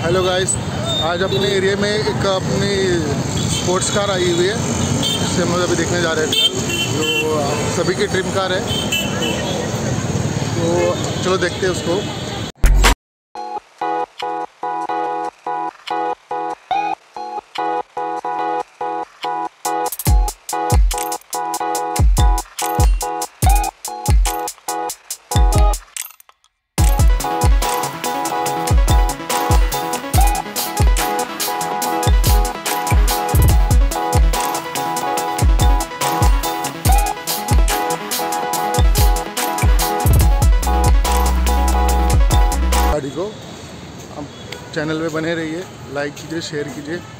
Hello guys, आज अपने area में एक अपनी स्पोर्ट्स कार आई हुई है जिससे हम अभी देखने जा रहे हैं। जो सभी की ड्रीम कार है, तो चलो देखते हैं उसको। चैनल पे बने रहिए, लाइक कीजिए, शेयर कीजिए।